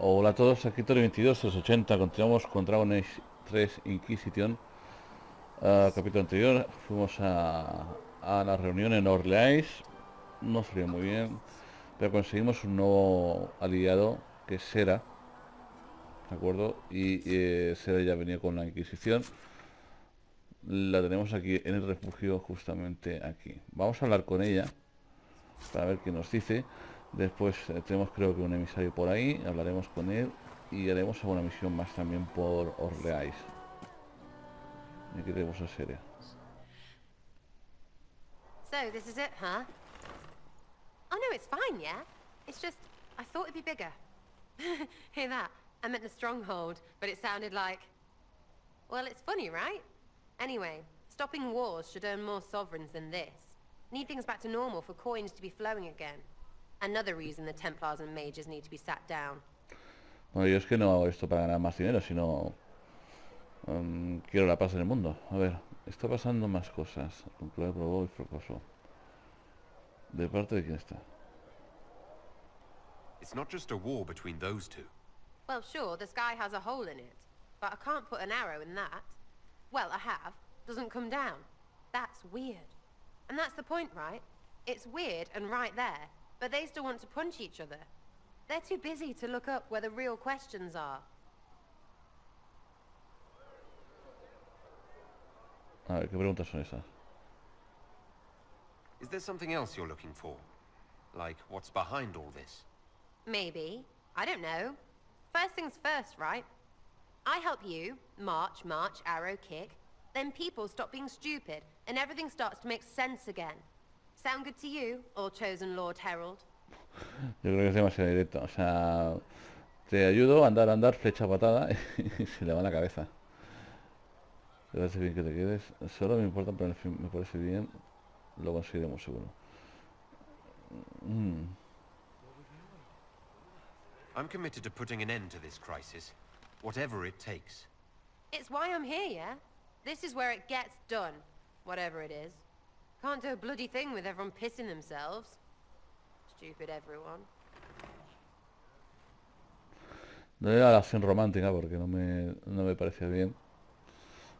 Hola a todos, aquí Tori2280, continuamos con Dragon Age III Inquisición. Capítulo anterior fuimos a la reunión en Orleans. No salió muy bien, pero conseguimos un nuevo aliado, que es Sera, ¿de acuerdo? Y Sera ya venía con la Inquisición. La tenemos aquí en el refugio, justamente aquí. Vamos a hablar con ella, para ver qué nos dice. Después tenemos, creo que, un emisario por ahí. Hablaremos con él y haremos alguna misión más también por Orleans. Y aquí tenemos a Sera. So this is it, huh? Oh no, it's fine, yeah. It's just I thought it'd be bigger. Hear that? I meant the stronghold, but it sounded like, well, it's funny, right? Anyway, stopping wars should earn more sovereigns than this. Need things back to normal for coins to be flowing again. Another reason the Templars and mages need to be sat down. Bueno, yo es que no hago esto para ganar más dinero, sino quiero la paz en el mundo. A ver, está pasando más cosas. Concluir probó y propuso. ¿De parte de quién está? It's not just a war between those two. Well, sure, the sky has a hole in it, but I can't put an arrow in that. Well, I have. Doesn't come down. That's weird. And that's the point, right? It's weird and right there. But they still want to punch each other. They're too busy to look up where the real questions are. A ver, ¿qué preguntas son esas? Is there something else you're looking for? Like, what's behind all this? Maybe. I don't know. First things first, right? I help you. March, arrow, kick. Then people stop being stupid, and everything starts to make sense again. Sound good to you, or chosen Lord Herald? Yo creo que es demasiado directo. O sea, te ayudo a andar, flecha patada y se le va la cabeza. Te parece bien que te quedes. Solo me importa, pero en fin, me parece bien. Lo conseguiremos seguro. I'm committed to putting an end to this crisis, whatever it takes. It's why I'm here, yeah? This is where it gets done, whatever it is. Can't do a bloody thing with everyone pissing themselves. Stupid everyone. No era la acción romántica porque no me parecía bien.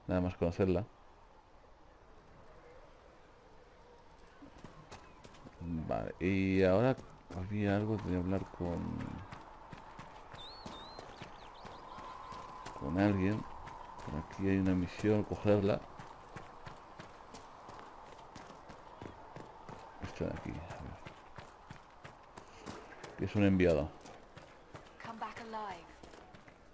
Nada más conocerla. Vale, y ahora había algo de hablar con alguien. Por aquí hay una misión, cogerla. De aquí, que es un enviado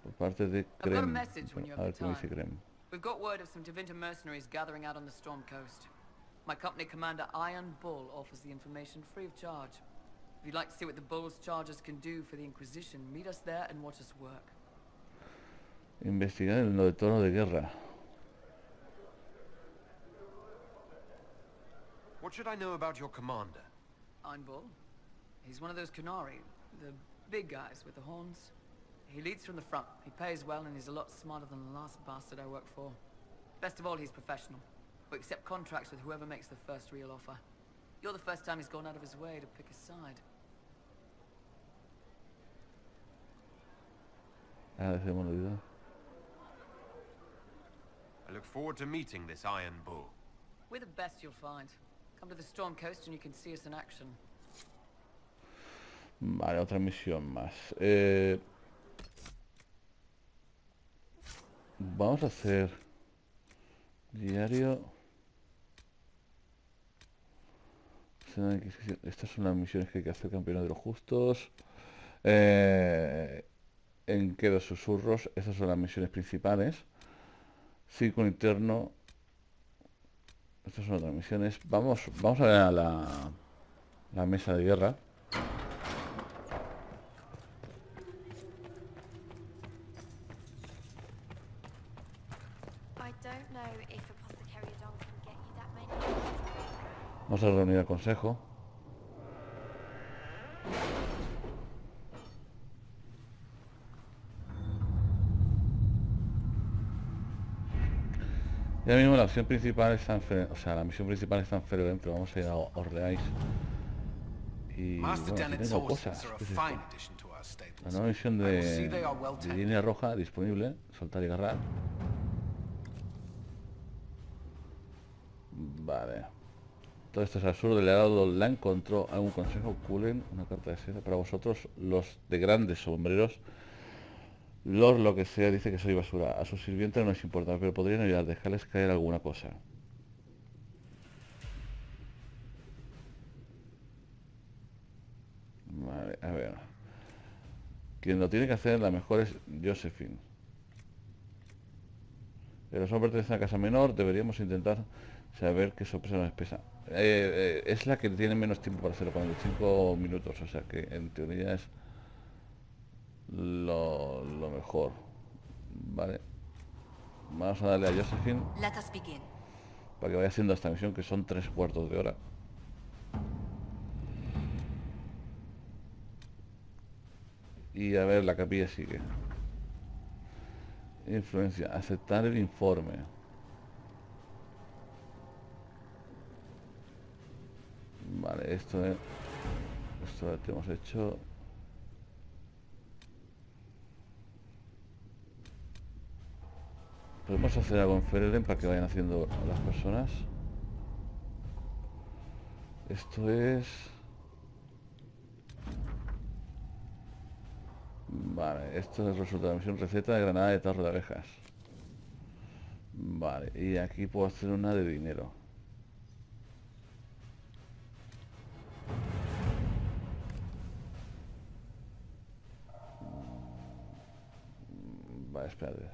por parte de Krem. A ver qué me dice Krem. We've got word of some Divinta mercenaries gathering out on the Storm Coast. My company commander Iron Bull offers the information free of charge. If you'd like to see what the Bull's charges can do for the Inquisition, meet us there and watch us work. Investigar en lo de tono de guerra. What should I know about your commander? Iron Bull. He's one of those Qunari, the big guys with the horns. He leads from the front, he pays well, and he's a lot smarter than the last bastard I worked for. Best of all, he's professional. We accept contracts with whoever makes the first real offer. You're the first time he's gone out of his way to pick a side. I look forward to meeting this Iron Bull. We're the best you'll find. Come to the Storm Coast and you can see us in action. Vale, otra misión más. Vamos a hacer diario. Estas son las misiones que hay que hacer, campeones de los justos. En quedos susurros. Estas son las misiones principales. Círculo interno. Estas son otras misiones. Vamos a ver a la mesa de guerra. Vamos a reunir al consejo. Ya mismo la opción principal está en Ferelden, o sea, la misión principal está en Ferelden, pero vamos a ir a Orleans. Y bueno, tengo cosas. ¿Qué es esto? La nueva misión de línea roja disponible. Soltar y agarrar. Vale. Todo esto es absurdo. Le ha dado online. Control. ¿Algún consejo? Culen. Una carta de seda. Para vosotros, los de grandes sombreros. Lord lo que sea dice que soy basura. A sus sirvientes no les importa, pero podrían ayudar. Dejarles caer alguna cosa. Vale, a ver. Quien lo tiene que hacer la mejor es Josephine. Los hombres de una casa menor, deberíamos intentar saber qué sorpresa nos espesa. Es la que tiene menos tiempo para hacerlo, 45 minutos, o sea que en teoría es lo mejor. Vale. Vamos a darle a Josephine para que vaya haciendo esta misión, que son 3/4 de hora. Y a ver, la capilla sigue. Influencia. Aceptar el informe. Vale, esto lo hemos hecho. Podemos hacer algo en Ferelden para que vayan haciendo las personas. Esto es... Vale, esto es el resultado de la misión. Receta de granada de tarro de abejas. Vale, y aquí puedo hacer una de dinero. Vale, espérate.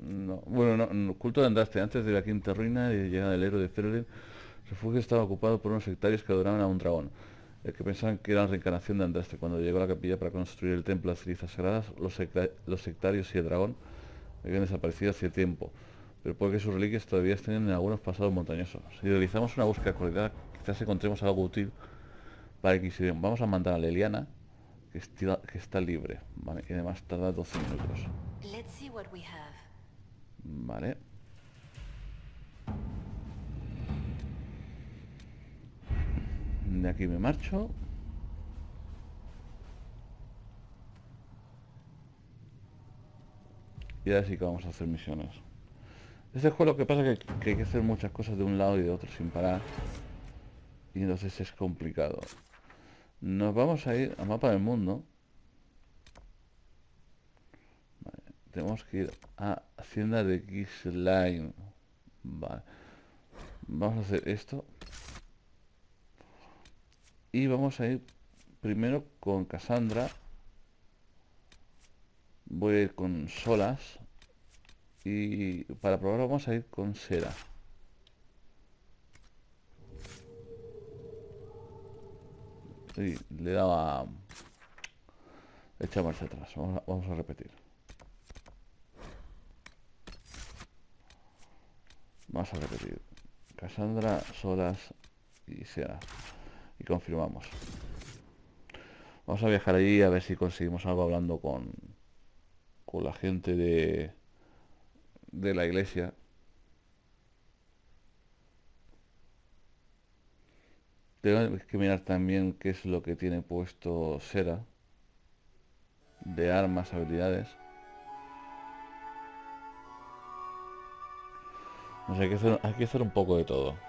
No, bueno, no, culto de Andaste. Antes de la quinta ruina y llegada del héroe de Ferelden, el refugio estaba ocupado por unos sectarios que adoraban a un dragón. El que pensaban que era la reencarnación de Andaste. Cuando llegó a la capilla para construir el templo de las cenizas sagradas, los sectarios y el dragón habían desaparecido hace tiempo, pero puede que sus reliquias todavía estén en algunos pasados montañosos. Si realizamos una búsqueda coordinada, quizás encontremos algo útil para el Inquisición. Vamos a mandar a Leliana, que está libre, ¿vale? Y además tarda 12 minutos. Vale. De aquí me marcho. Y ahora sí que vamos a hacer misiones. Este juego lo que pasa es que hay que hacer muchas cosas de un lado y de otro sin parar. Y entonces es complicado. Nos vamos a ir al mapa del mundo. Vale, tenemos que ir a Hacienda de Gislaine. Vale. Vamos a hacer esto. Y vamos a ir primero con Cassandra. Voy a ir con Solas. Y para probarlo vamos a ir con Sera. Y le daba... Echa marcha atrás. Vamos a repetir. Vamos a repetir. Cassandra, Solas y Sera. Y confirmamos. Vamos a viajar allí a ver si conseguimos algo hablando con la gente de la iglesia. Tengo que mirar también qué es lo que tiene puesto Sera de armas, habilidades. O sea, hay que hacer un poco de todo.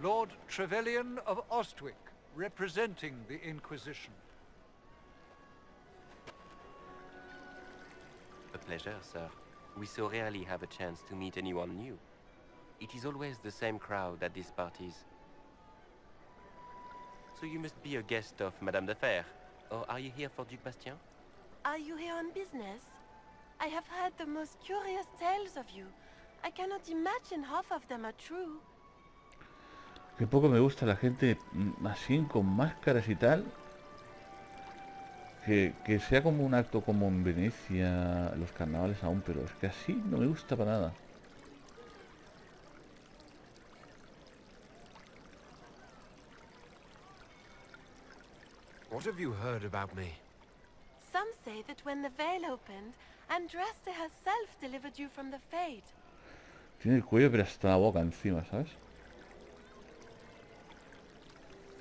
Lord Trevelyan of Ostwick, representing the Inquisition. A pleasure, sir. We so rarely have a chance to meet anyone new. It is always the same crowd at these parties. So you must be a guest of Madame de Fer, or are you here for Duke Bastien? Are you here on business? I have heard the most curious tales of you. I cannot imagine half of them are true. Que poco me gusta la gente así, con máscaras y tal. Que sea como un acto como en Venecia, los carnavales aún, pero es que así no me gusta para nada. What have you heard about me? Some say that when the veil opened, Andraste herself delivered you from the fate. Tiene el cuello pero hasta la boca encima, ¿sabes?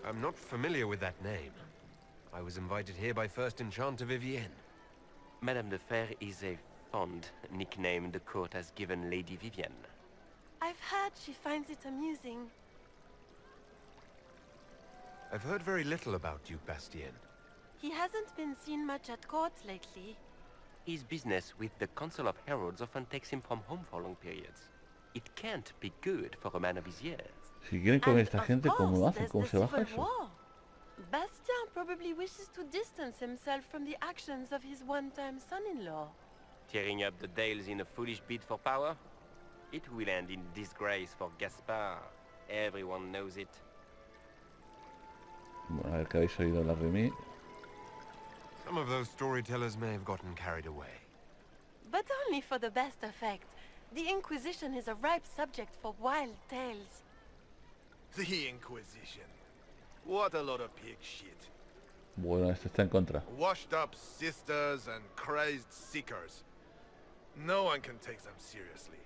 I'm not familiar with that name. I was invited here by First Enchanter Vivienne. Madame de Fer is a fond nickname the court has given Lady Vivienne. I've heard she finds it amusing. I've heard very little about Duke Bastien. He hasn't been seen much at court lately. His business with the Council of Heralds often takes him from home for long periods. It can't be good for a man of his years. Si quieren con esta gente, ¿cómo lo hacen? ¿Cómo se baja eso? Bastien probably wishes to distance himself from the actions of his one-time son-in-law. Tearing up the Dales in a foolish bid for power? It will end in disgrace for Gaspard. Everyone knows it. Bueno, a ver qué habéis oído hablar de mí. Some of those storytellers may have gotten carried away. But only for the best effect. The Inquisition is a ripe subject for wild tales. The Inquisition. What a lot of pig shit. Bueno, esto está en contra. Washed up sisters and crazed seekers. No one can take them seriously.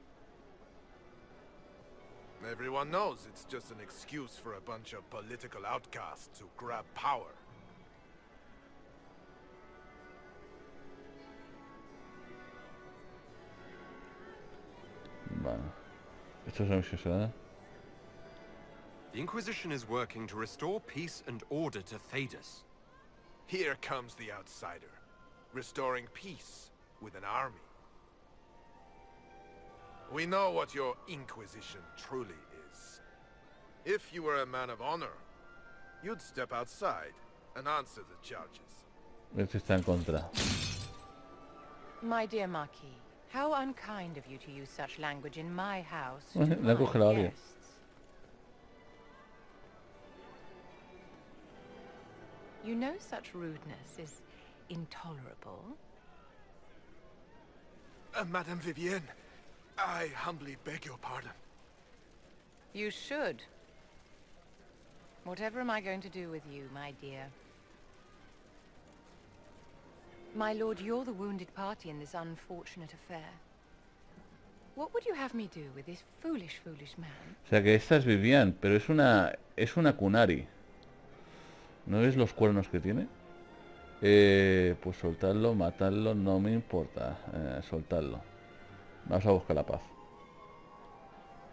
Everyone knows it's just an excuse for a bunch of political outcasts to grab power. Bueno, esto es una misión. The Inquisition is working to restore peace and order to Thedas. Here comes the outsider, restoring peace with an army. We know what your Inquisition truly is. If you were a man of honor, you'd step outside and answer the charges. Esto está en contra. My dear Marquis, how unkind of you to use such language in my house. La coge la odio. You know such rudeness is intolerable. Madame Vivienne, I humbly beg your pardon. You should. Whatever am I going to do with you, my dear? My lord, you're the wounded party in this unfortunate affair. What would you have me do with this foolish man? O sea que esta es Vivienne, pero es una Qunari. ¿No ves los cuernos que tiene? Pues soltarlo, matarlo, no me importa. Soltarlo. Vamos a buscar la paz.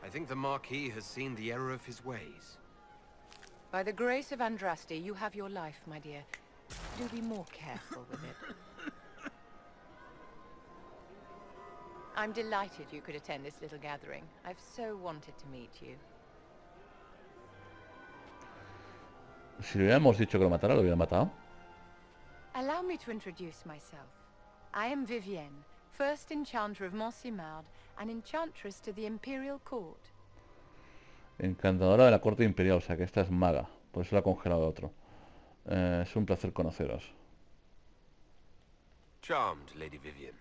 I think the Marquis has seen the error of his ways. By the grace of Andraste, you have your life, my dear. Do be more careful with it. I'm delighted you could attend this little gathering. I've so wanted to meet you. Si le hubiéramos dicho que lo matara, lo hubiera matado. Allow me to introduce myself. I am Vivienne, first enchanter of Montsimmard, and enchantress to the Imperial Court. Encantadora de la corte imperial, o sea que esta es maga, por eso la ha congelado otro. Es un placer conoceros. Charmed, Lady Vivienne.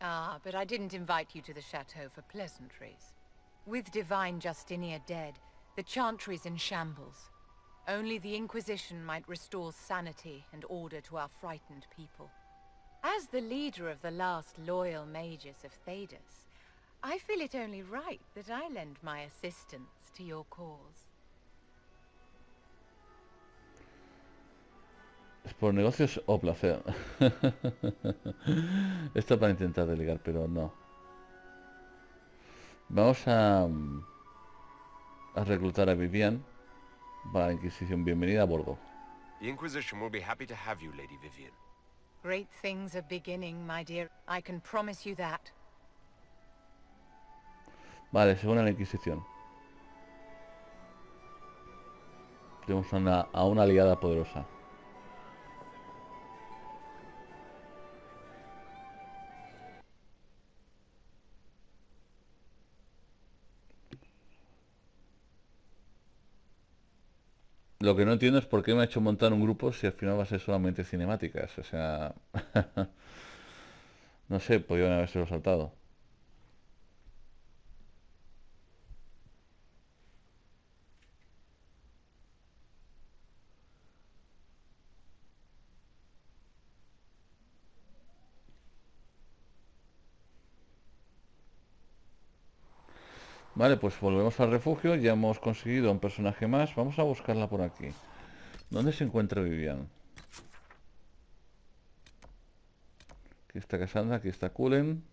Ah, but I didn't invite you to the chateau for pleasantries. With Divine Justinia dead, the Chantry's in shambles. Only the Inquisition might restore sanity and order to our frightened people. As the leader of the last loyal mages of Thedas, I feel it only right that I lend my assistance to your cause. Es por negocios o placer. Esto para intentar delegar, pero no. Vamos a reclutar a Vivienne. Para la Inquisición, bienvenida a bordo. The Inquisition will be happy to have you, Lady Vivienne. Great things are beginning, my dear. I can promise you that. Vale, se une a la Inquisición. Tenemos a una aliada poderosa. Lo que no entiendo es por qué me ha hecho montar un grupo si al final va a ser solamente cinemáticas. O sea... no sé, podrían habérselo saltado. Vale, pues volvemos al refugio. Ya hemos conseguido un personaje más. Vamos a buscarla por aquí. ¿Dónde se encuentra Vivienne? Aquí está Cassandra, aquí está Kulen.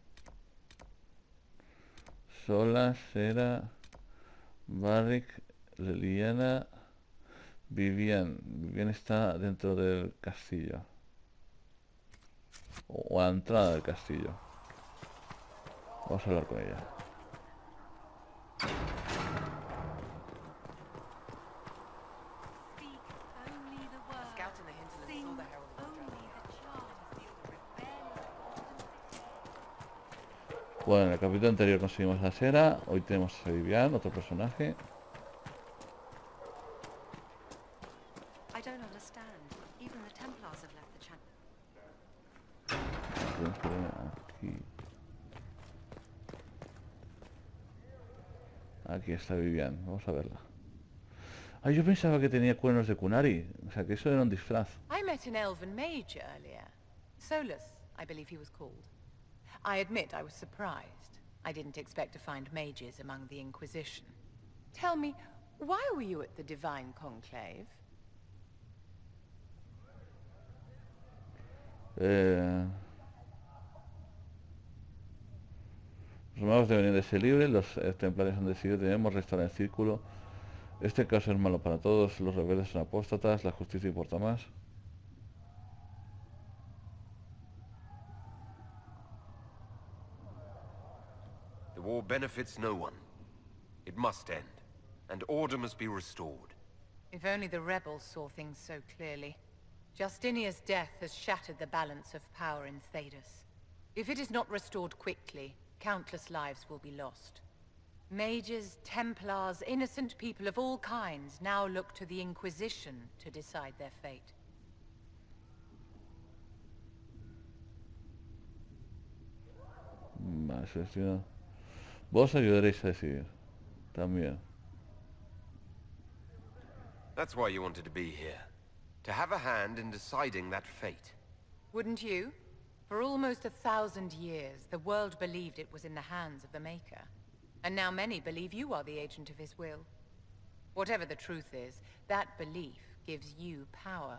Solas, Sera, Barrick, Leliana, Vivienne. Vivienne está dentro del castillo. O a la entrada del castillo. Vamos a hablar con ella. Bueno, en el capítulo anterior conseguimos a Sera. Hoy tenemos a Vivienne, otro personaje. Aquí está Vivienne, vamos a verla. Ah, yo pensaba que tenía cuernos de Qunari, o sea que eso era un disfraz. I met an elven mage earlier, Solas, I believe he was called. I admit I was surprised. I didn't expect to find mages among the Inquisition. Tell me, why were you at the Divine Conclave? Los magos deberían de ser libres, los templarios han decidido, debemos restaurar el círculo. Este caso es malo para todos, los rebeldes son apóstatas, la justicia importa más. The war benefits no one. It must end, and order must be restored. If only the rebels saw things so clearly. Justinia's death has shattered the balance of power in Thedas. If it is not restored quickly, countless lives will be lost. Mages, Templars, innocent people of all kinds now look to the Inquisition to decide their fate. Vos ayudaréis a decidir. También. That's why you wanted to be here. To have a hand in deciding that fate. Wouldn't you? For almost 1,000 years, the world believed it was in the hands of the Maker. And now many believe you are the agent of his will. Whatever the truth is, that belief gives you power.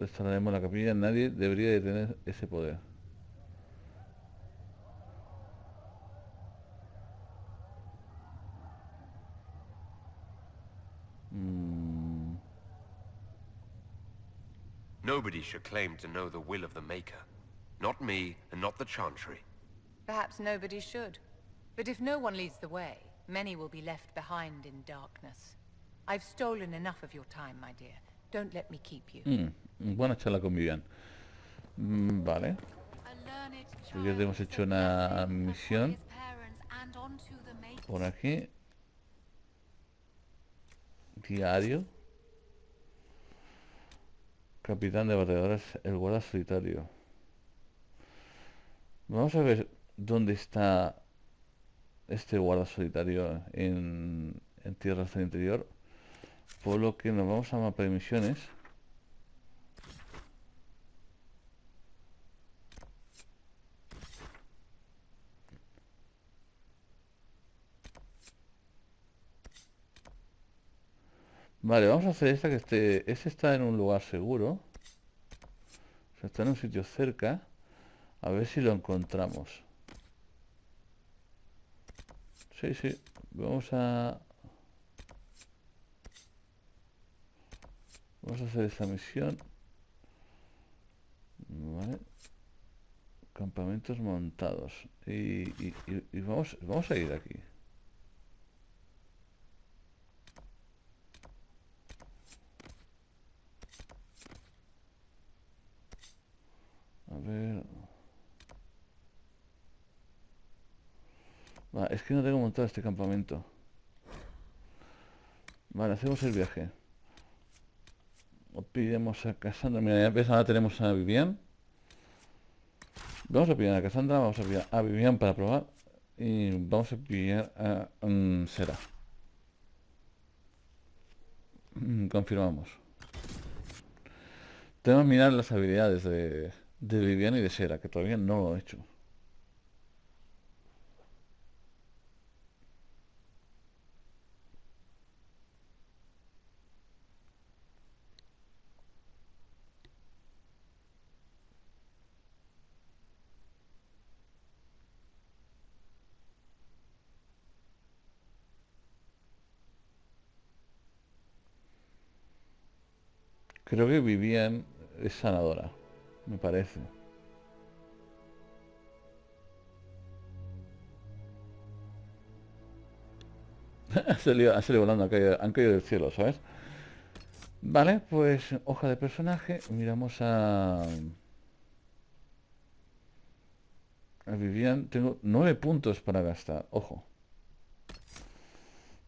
Estaremos en la capilla, nadie debería de tener ese poder. Nobody should claim to know the will of the Maker. Not me, and not the Chantry. Perhaps nobody should. But if no one leads the way, many will be left behind in darkness. I've stolen enough of your time, my dear. Don't let me keep you. Buena charla con Vivienne. Vale. Pues ya hemos hecho una misión. Por aquí. Diario. Capitán de batalladores, el guarda solitario. Vamos a ver dónde está este guarda solitario en tierras del interior. Por lo que nos vamos a mapa de misiones. Vale, vamos a hacer esta que este está en un lugar seguro. O sea, está en un sitio cerca. A ver si lo encontramos. Sí, sí. Vamos a hacer esta misión. Vale. Campamentos montados. Y vamos a ir aquí. A ver... Vale, es que no tengo montado este campamento. Vale, hacemos el viaje. O pidemos a Cassandra. Mira, ya empezamos, ahora tenemos a Vivienne. Vamos a pillar a Cassandra, vamos a pillar a Vivienne para probar. Y vamos a pillar a Sera. Confirmamos. Tenemos que mirar las habilidades de Vivienne y de Sera, que todavía no lo he hecho. Creo que Vivienne es sanadora, me parece. Ha salido volando, han caído del cielo, ¿sabes? Vale, pues hoja de personaje. Miramos a Vivienne. Tengo 9 puntos para gastar, ojo.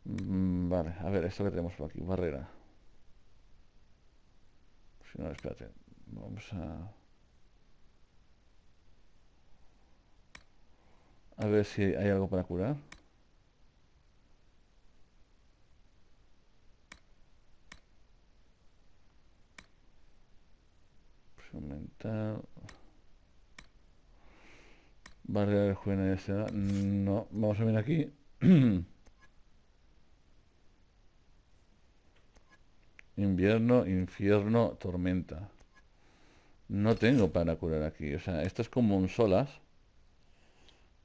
Vale, a ver, esto que tenemos por aquí, barrera. Si no, espérate. Vamos a ver si hay algo para curar. Aumentar barrera de jóvenes. No, vamos a mirar aquí. Invierno, infierno, tormenta. No tengo para curar aquí. O sea, esto es como un Solas,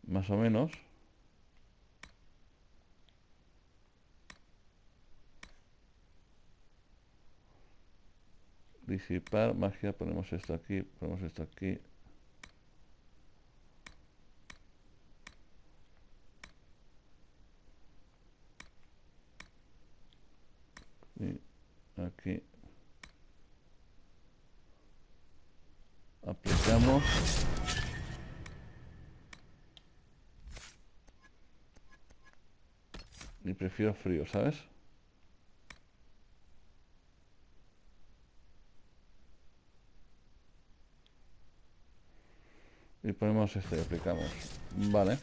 más o menos. Disipar, magia, ponemos esto aquí, ponemos esto aquí. Y aquí. Aplicamos. Y prefiero frío, ¿sabes? Y ponemos esto y aplicamos. Vale.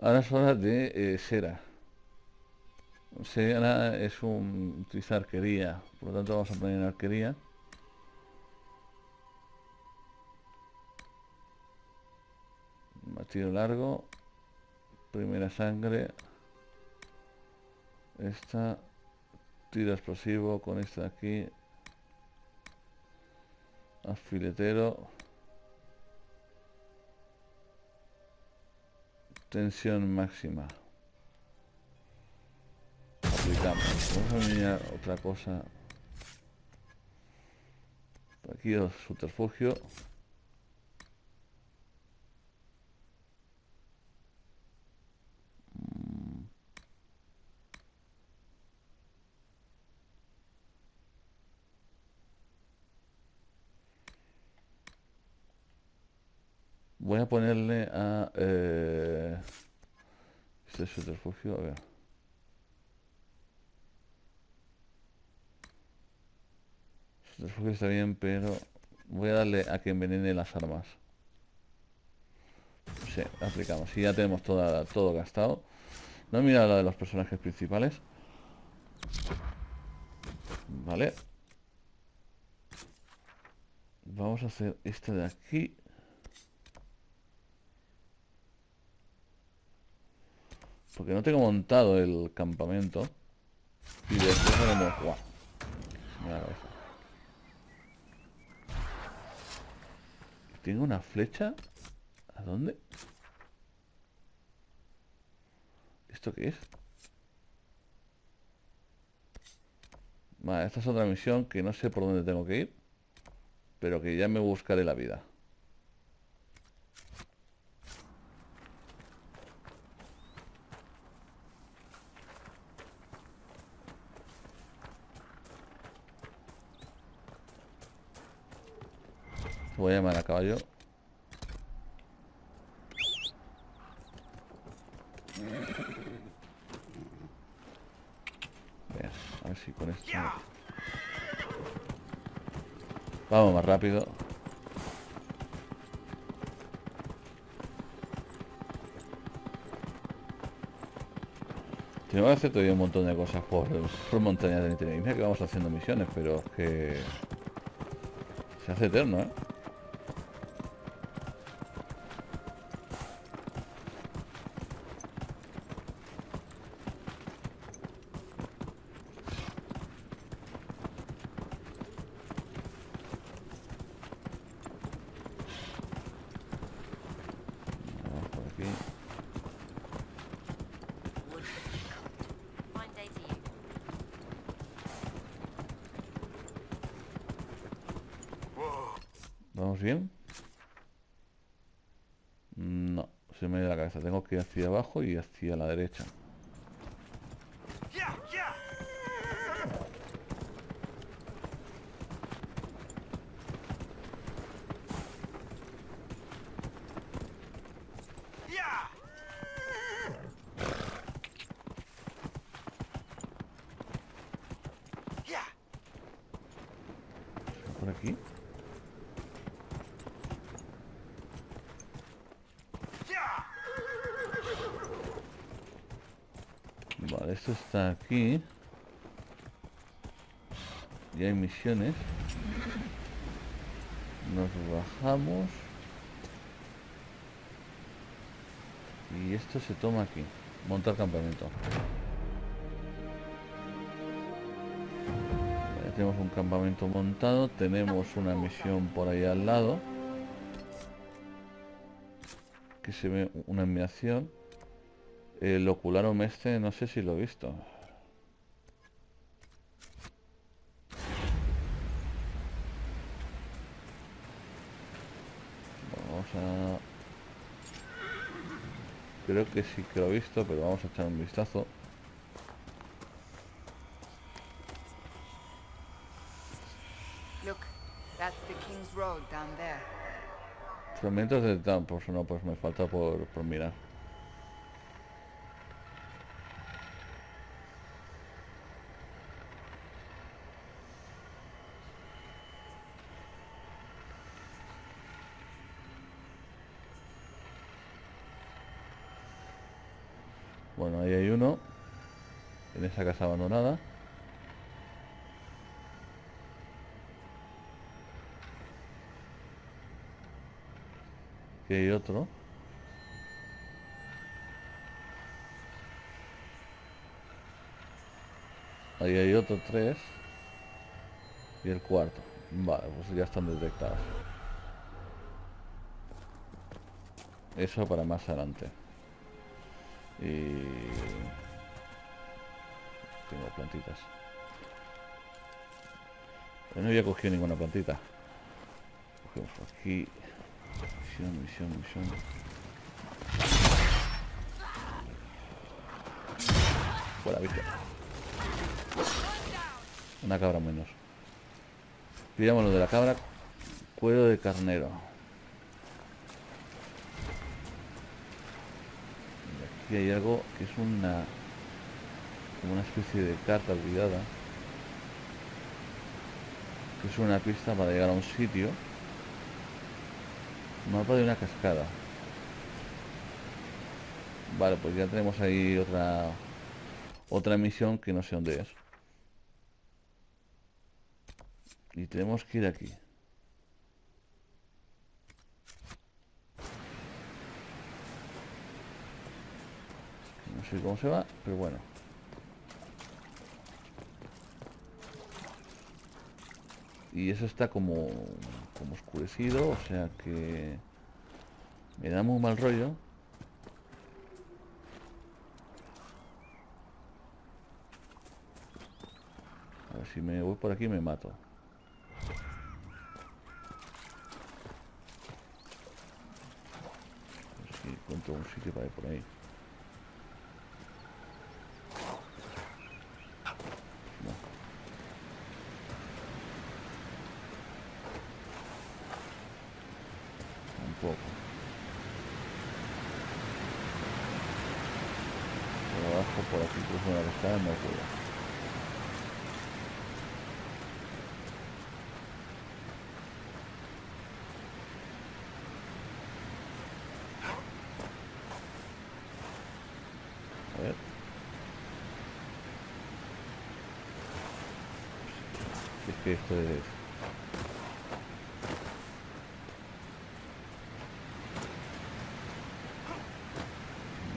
Ahora es hora de Sera. Sera es utilizar arquería. Por lo tanto vamos a poner arquería. Tiro largo. Primera sangre. Esta. Tiro explosivo con esta de aquí. Afiletero. Tensión máxima. Aplicamos. Vamos a mirar otra cosa. Por aquí el subterfugio. Voy a ponerle a... este es otro refugio, a ver. Este refugio está bien, pero... voy a darle a que envenene las armas. Sí, aplicamos. Y ya tenemos todo gastado. No he mirado la de los personajes principales. Vale. Vamos a hacer esta de aquí. Porque no tengo montado el campamento. Y después tenemos... ¡guau! ¿Tengo una flecha? ¿A dónde? ¿Esto qué es? Vale, esta es otra misión que no sé por dónde tengo que ir. Pero que ya me buscaré la vida. Voy a llamar a caballo. A ver si con esto... vamos más rápido. Tenemos que hacer todavía un montón de cosas por montañas de Internet. Mira que vamos haciendo misiones, pero es que... se hace eterno, ¿eh? ¿Vamos bien? No, se me da la cabeza. Tengo que ir hacia abajo y hacia la derecha. Esto está aquí. Ya hay misiones. Nos bajamos. Y esto se toma aquí. Montar campamento. Ya tenemos un campamento montado. Tenemos una misión por ahí al lado. Que se ve una enviación. El ocularum este, no sé si lo he visto. Vamos a... Creo que sí que lo he visto, pero vamos a echar un vistazo. Look, that's the King's Road down there. Fragmentos de Tampos, no, pues me falta por mirar. Bueno, ahí hay uno. En esa casa abandonada. Aquí hay otro. Ahí hay otro, tres. Y el cuarto. Vale, pues ya están detectados. Eso para más adelante. Y... tengo plantitas. No había cogido ninguna plantita. Cogemos aquí. Misión. Fuera, viste. Una cabra menos. Pidámoslo de la cabra. Cuero de carnero. Aquí hay algo que es una... como una especie de carta olvidada, que es una pista para llegar a un sitio. Mapa de una cascada. Vale, pues ya tenemos ahí otra misión que no sé dónde es. Y tenemos que ir aquí. No sé cómo se va, pero bueno. Y eso está como oscurecido, o sea que... me da muy mal rollo. A ver si me voy por aquí y me mato. A ver si encuentro un sitio para ir por ahí. Esto es...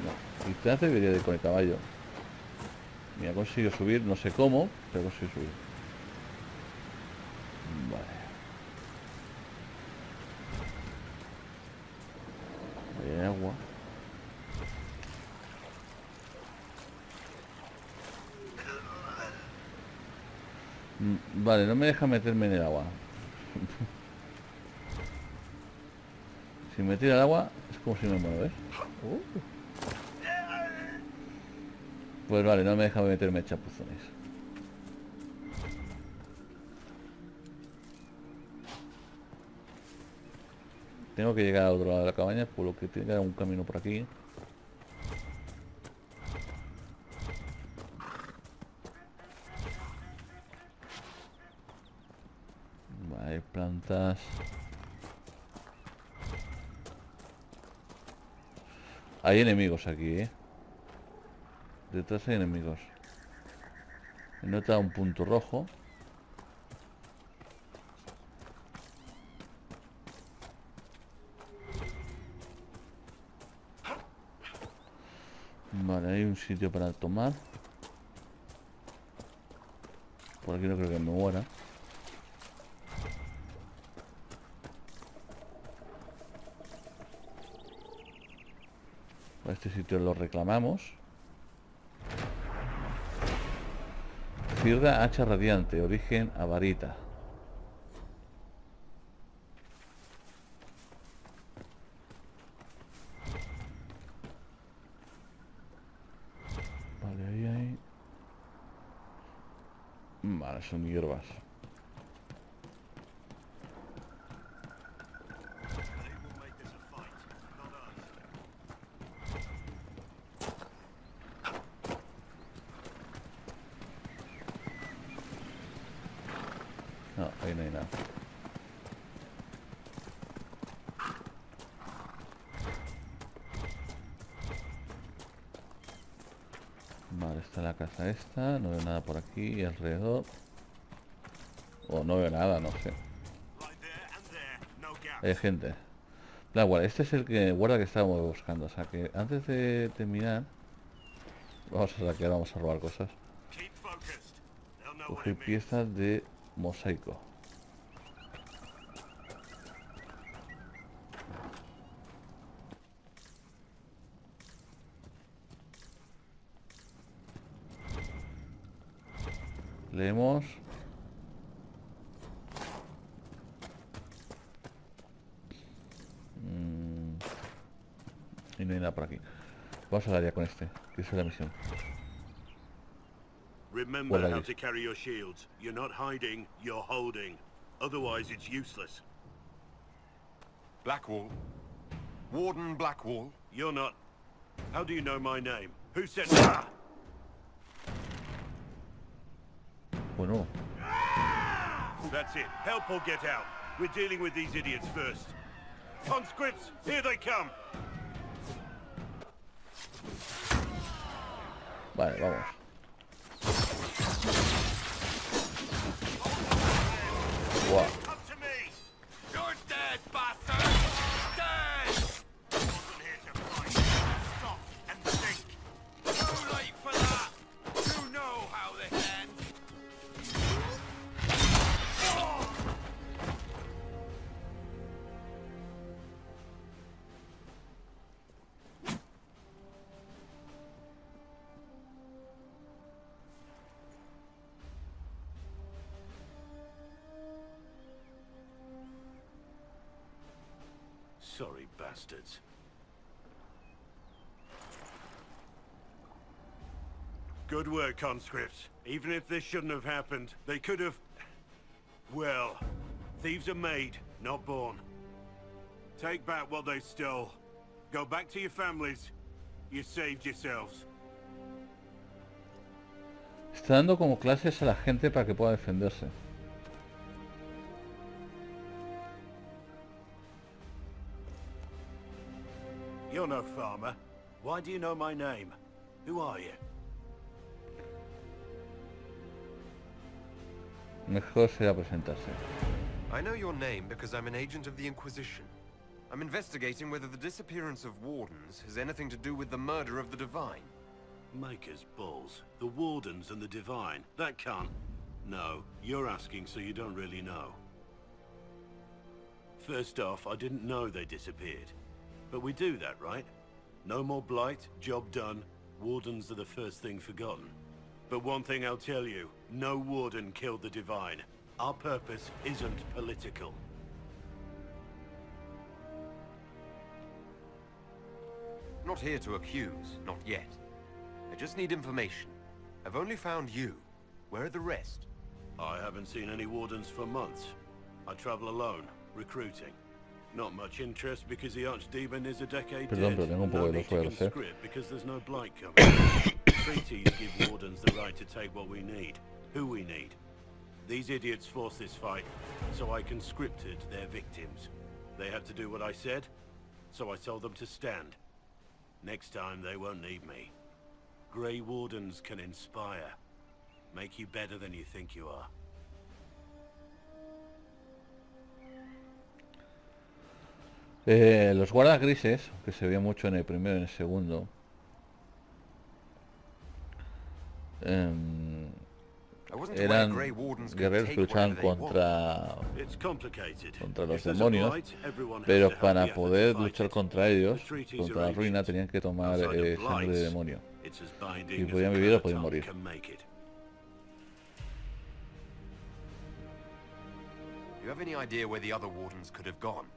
no. Distancia debería de ir con el caballo. Mira, consigo subir, no sé cómo, pero consigo subir. Vale. Hay agua. Vale, no me deja meterme en el agua. Si me tira el agua, es como si me muero, ¿ves? Pues vale, no me deja meterme chapuzones. Tengo que llegar al otro lado de la cabaña, por lo que tiene que haber un camino por aquí. Vale, plantas. Hay enemigos aquí, ¿eh? Detrás hay enemigos. He notado un punto rojo. Vale, hay un sitio para tomar. Por aquí no creo que me muera. Para este sitio lo reclamamos. Cierra hacha radiante, origen avarita. Vale, ahí hay... Vale, son hierbas. Esta, no veo nada por aquí alrededor. O no veo nada, no sé. Hay gente. Blackwall, este es el que guarda que estábamos buscando. O sea que antes de terminar, vamos a saquear, vamos a robar cosas. Cogí piezas de mosaico. Leemos. Y no hay nada por aquí. Vamos a dar ya con este, que es la misión. Remember how to carry your shields. You're not hiding, you're holding. Otherwise it's useless. Blackwall. Warden Blackwall. You're not. How do you know my name? Who said that? Bueno. That's it. Help or get out. We're dealing with these idiots first. Conscripts, here they come. Vale, vamos. Wow. You're dead, bastard. Dead. Wasn't here to fight. Stop and think. Too late for that. You know how this ends. Sorry, bastards. Good work, conscripts. Even if this shouldn't have happened, they could have... Well, thieves are made, not born. Take back what they stole. Go back to your families. You saved yourselves. Está dando como clases a la gente para que pueda defenderse. You're no farmer. Why do you know my name? Who are you? Mejor será presentarse. I know your name because I'm an agent of the Inquisition. I'm investigating whether the disappearance of Wardens has anything to do with the murder of the Divine. Maker's balls. The Wardens and the Divine. That can't... No, you're asking so you don't really know. First off, I didn't know they disappeared. But we do that, right? No more blight, job done. Wardens are the first thing forgotten. But one thing I'll tell you, no warden killed the Divine. Our purpose isn't political. Not here to accuse, not yet. I just need information. I've only found you. Where are the rest? I haven't seen any wardens for months. I travel alone, recruiting. Not much interest because the Archdemon is a decade dead. No need to conscript because there's no blight coming. Treaties give wardens the right to take what we need, who we need. These idiots forced this fight, so I conscripted their victims. They had to do what I said, so I told them to stand. Next time they won't need me. Grey Wardens can inspire, make you better than you think you are. Los guardas grises, que se vio mucho en el primero y en el segundo. Eran guerreros que luchaban contra los demonios, pero para poder luchar contra ellos, contra la ruina, tenían que tomar sangre de demonio. Y podían vivir o podían morir. You have any idea where the other wardens could have gone?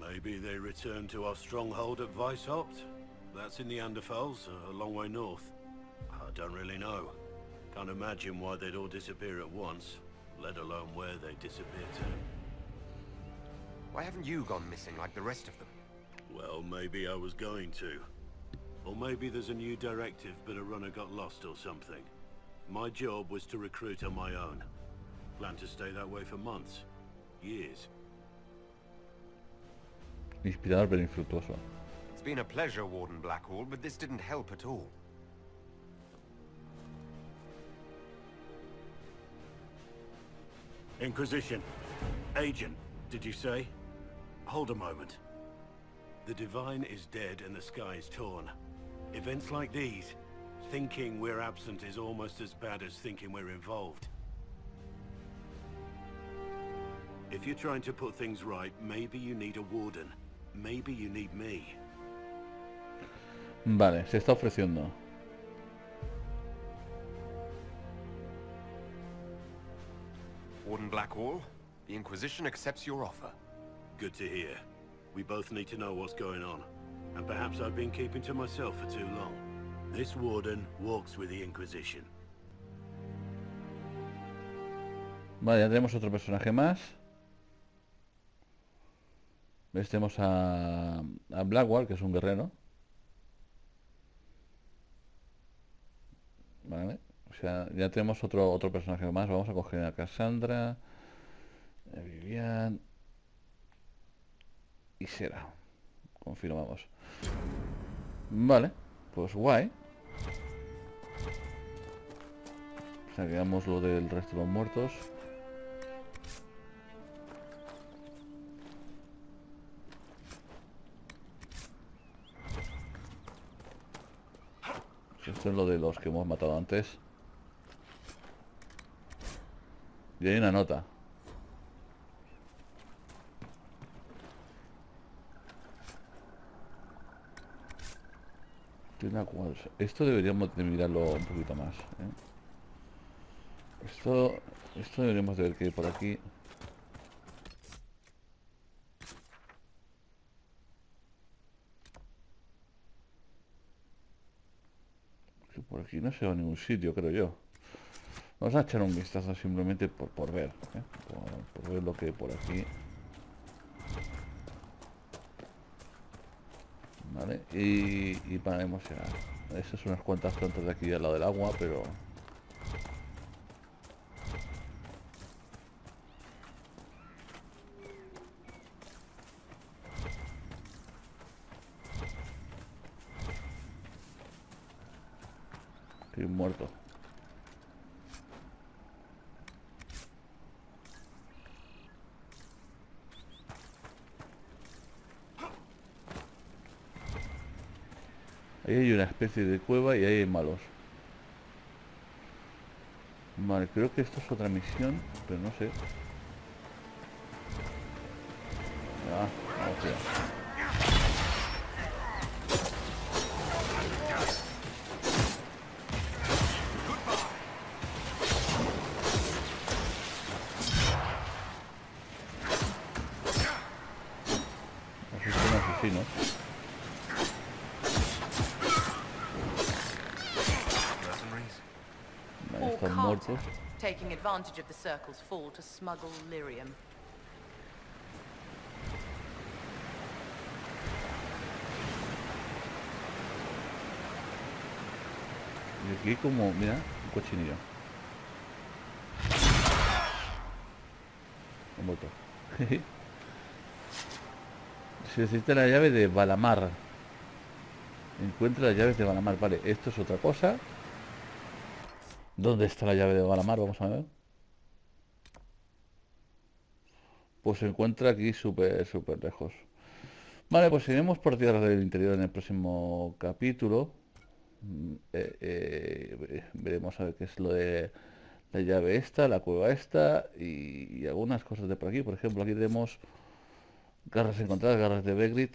Maybe they returned to our stronghold at Weisshaupt. That's in the Underfells, a long way north. I don't really know. Can't imagine why they'd all disappear at once, let alone where they disappear to. Why haven't you gone missing like the rest of them? Well, maybe I was going to. Or maybe there's a new directive, but a runner got lost or something. My job was to recruit on my own. Planned to stay that way for months, years. Inspirador pero infructuoso. It's been a pleasure, Warden Blackwall, but this didn't help at all. Inquisition. Agent, did you say? Hold a moment. The Divine is dead and the sky is torn. Events like these, thinking we're absent is almost as bad as thinking we're involved. If you're trying to put things right, maybe you need a warden. Maybe you need me. Vale, se está ofreciendo. Warden Blackwall, the Inquisition accepts your offer. Good to hear. We both need to know what's going on. And perhaps I've been keeping to myself for too long. This warden walks with the Inquisition. Vale, ya tenemos otro personaje más. ¿Ves? Tenemos a Blackwall, que es un guerrero. Vale. O sea, ya tenemos otro personaje más. Vamos a coger a Cassandra, a Vivienne y Sera. Confirmamos. Vale, pues guay. Saqueamos lo del resto de los muertos. Esto es lo de los que hemos matado antes. Y hay una nota. Esto deberíamos de mirarlo un poquito más, ¿eh? Esto deberíamos de ver que por aquí. Por aquí no se va a ningún sitio, creo yo. Vamos a echar un vistazo simplemente por ver, ¿eh? Por ver lo que hay por aquí. Vale, y pararemos ya. Esas son unas cuantas plantas de aquí al lado del agua, pero... muerto. Ahí hay una especie de cueva y ahí hay malos. Vale, creo que esto es otra misión, pero no sé. Ah, ok. expensive. Taking advantage of the circle's fall to smuggle lyrium. Y aquí como, mira, un cochinillo. Un voto. Se necesita la llave de Balamar. Encuentra las llaves de Balamar. Vale, esto es otra cosa. ¿Dónde está la llave de Balamar? Vamos a ver. Pues se encuentra aquí súper lejos. Vale, pues seguimos por Tierras del Interior en el próximo capítulo. Veremos a ver qué es lo de la llave esta, la cueva esta y algunas cosas de por aquí. Por ejemplo, aquí tenemos garras encontradas, garras de Begrit.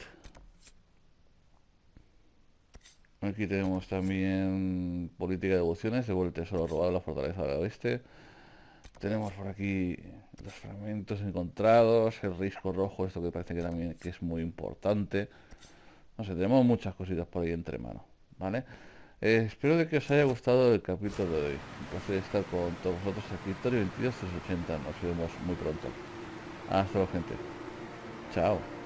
Aquí tenemos también política de devociones, devuelve el tesoro robado de la fortaleza del oeste. Tenemos por aquí los fragmentos encontrados, el risco rojo, esto que parece que también que es muy importante. No sé, tenemos muchas cositas por ahí entre manos, ¿vale? Espero de que os haya gustado el capítulo de hoy. Un placer estar con todos vosotros aquí, Victorio 22 380. Nos vemos muy pronto. Hasta luego, gente. Chao.